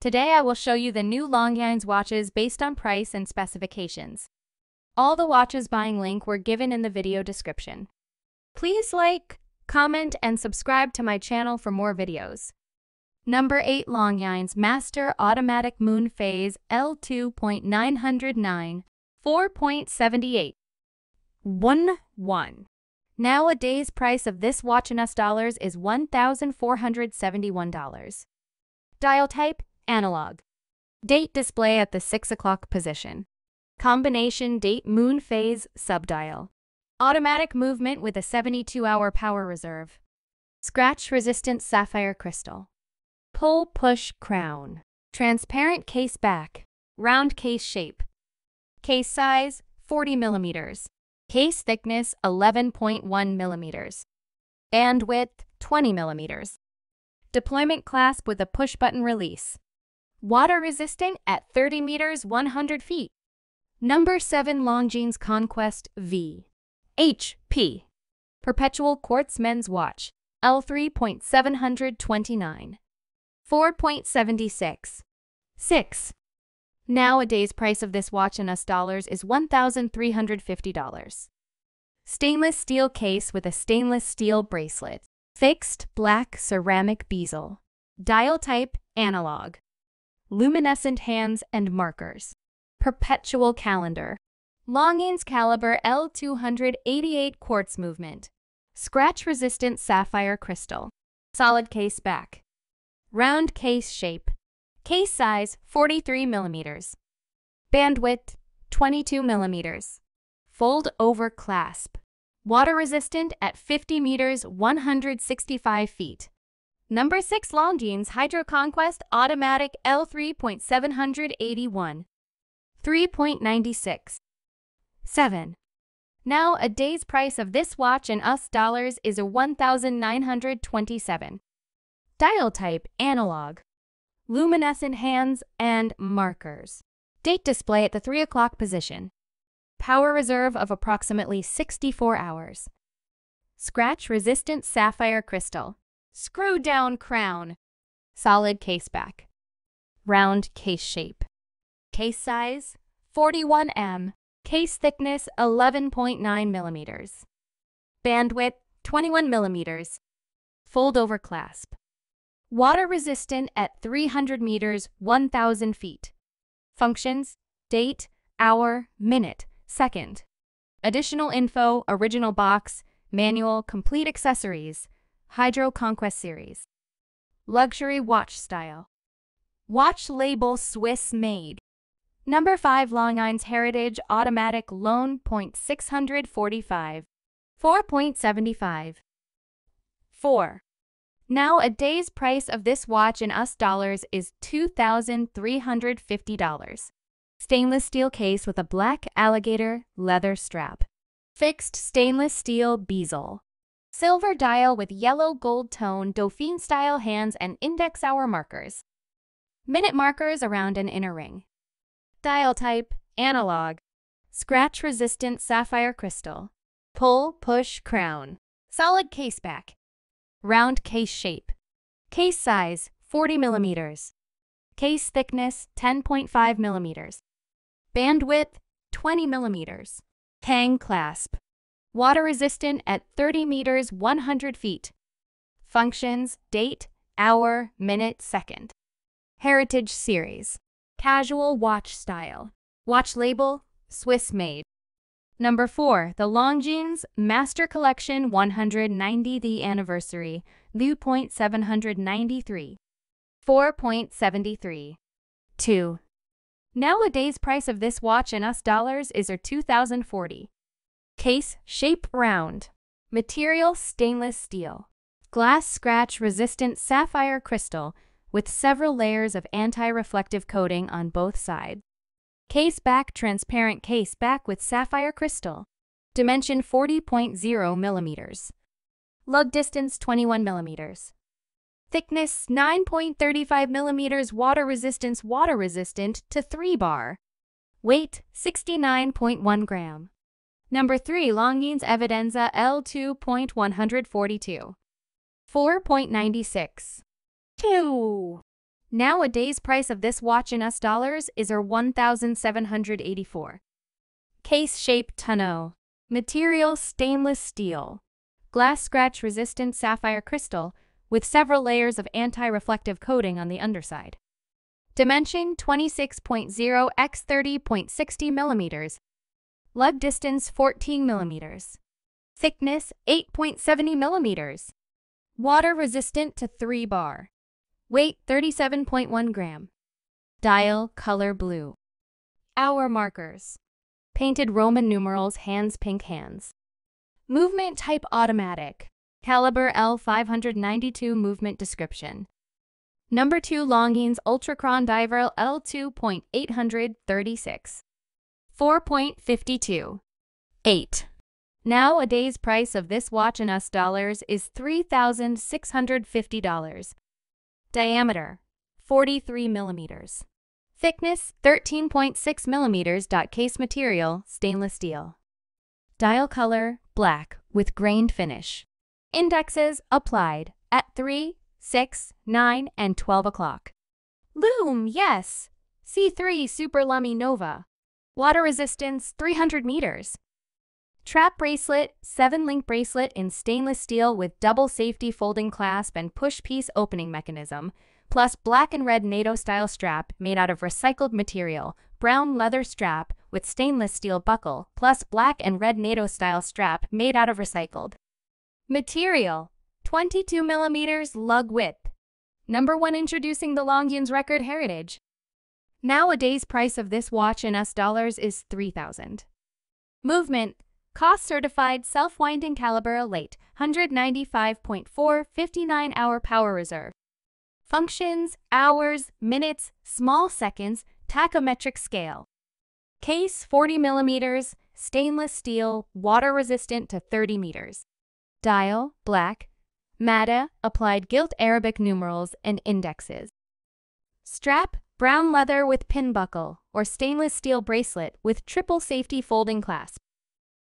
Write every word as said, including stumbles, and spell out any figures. Today I will show you the new Longines watches based on price and specifications. All the watches buying link were given in the video description. Please like, comment, and subscribe to my channel for more videos. Number eight Longines Master Automatic Moon Phase L two point nine oh nine, four point seven eight one one. Nowadays price of this watch in U S dollars is one thousand four hundred seventy-one dollars. Dial type analog. Date display at the six o'clock position. Combination date moon phase subdial. Automatic movement with a seventy-two hour power reserve. Scratch resistant sapphire crystal. Pull push crown. Transparent case back. Round case shape. Case size forty millimeters. Case thickness eleven point one millimeters. And width twenty millimeters. Deployment clasp with a push button release. Water resistant at thirty meters, one hundred feet. Number seven Longines Conquest V H P Perpetual Quartz Men's Watch L three point seven two nine, four point seven six six. Nowadays price of this watch in U S dollars is one thousand three hundred fifty dollars. Stainless steel case with a stainless steel bracelet. Fixed black ceramic bezel. Dial type analog. Luminescent hands and markers. Perpetual calendar. Longines caliber L two eighty-eight quartz movement. Scratch-resistant sapphire crystal. Solid case back. Round case shape. Case size forty-three millimeters. Bandwidth twenty-two millimeters. Fold over clasp. Water resistant at fifty meters, one hundred sixty-five feet. Number six Longines Hydro Conquest Automatic L three point seven eight one. three point nine six seven. Now a day's price of this watch in U S dollars is one thousand nine hundred twenty-seven dollars. Dial type analog. Luminescent hands and markers. Date display at the three o'clock position. Power reserve of approximately sixty-four hours. Scratch resistant sapphire crystal. Screw down crown. Solid case back. Round case shape. Case size forty-one millimeters. Case thickness eleven point nine millimeters. Bandwidth twenty-one millimeters. Fold over clasp. Water resistant at three hundred meters, one thousand feet. Functions: date, hour, minute, second. Additional info: original box, manual, complete accessories, Hydro Conquest series. Luxury watch style. Watch label Swiss made. Number five Longines Heritage Automatic L one point six four five, four point seven five four. Now a day's price of this watch in U S dollars is two thousand three hundred fifty dollars. Stainless steel case with a black alligator leather strap. Fixed stainless steel bezel. Silver dial with yellow gold tone Dauphine style hands and index hour markers. Minute markers around an inner ring. Dial type analog. Scratch resistant sapphire crystal. Pull push crown. Solid case back. Round case shape. Case size forty millimeters. Case thickness ten point five millimeters. Bandwidth twenty millimeters. Hang clasp. Water resistant at thirty meters, one hundred feet. Functions: date, hour, minute, second. Heritage series. Casual watch style. Watch label, Swiss made. Number four, the Longines Master Collection one hundred ninety The Anniversary, L two point seven nine three, four point seven three two. Nowadays price of this watch in U S dollars is two thousand forty dollars. Case shape round. Material stainless steel. Glass scratch resistant sapphire crystal, with several layers of anti-reflective coating on both sides. Case back transparent case back with sapphire crystal. Dimension forty point zero millimeters. Lug distance twenty-one millimeters. Thickness nine point three five millimeters. Water resistance water resistant to three bar. Weight sixty-nine point one gram. Number three Longines Evidenza L two point one four two. four point nine six two. Nowadays price of this watch in U S dollars is one thousand seven hundred eighty-four dollars. Case-shaped tonneau. Material stainless steel. Glass scratch-resistant sapphire crystal with several layers of anti-reflective coating on the underside. Dimension twenty-six point zero by thirty point six zero millimeters. Lug distance fourteen millimeters. Thickness eight point seven zero millimeters. Water resistant to three bar. Weight thirty-seven point one gram. Dial color blue. Hour markers. Painted Roman numerals, hands pink hands. Movement type automatic. Caliber L five ninety-two. Movement description. Number two Longines Ultracron Diver L two point eight three six. four point five two. eight. Nowadays price of this watch in U S dollars is three thousand six hundred fifty dollars. Diameter forty-three millimeters. Thickness thirteen point six millimeters. Case material stainless steel. Dial color black with grained finish. Indexes applied at three, six, nine, and twelve o'clock. Lume, yes. C three Super Lummy Nova. Water resistance, three hundred meters. Trap bracelet, seven-link bracelet in stainless steel with double safety folding clasp and push-piece opening mechanism, plus black and red NATO-style strap made out of recycled material, brown leather strap with stainless steel buckle, plus black and red NATO-style strap made out of recycled material. twenty-two millimeters lug width. Number one introducing the Longines record heritage. Nowadays price of this watch in U S dollars is three thousand dollars. Movement. Cost certified self-winding caliber L eight, one ninety-five point four five nine hour power reserve. Functions, hours, minutes, small seconds, tachometric scale. Case forty millimeters, stainless steel, water resistant to thirty meters. Dial, black, matte, applied gilt Arabic numerals and indexes. Strap, brown leather with pin buckle or stainless steel bracelet with triple safety folding clasp.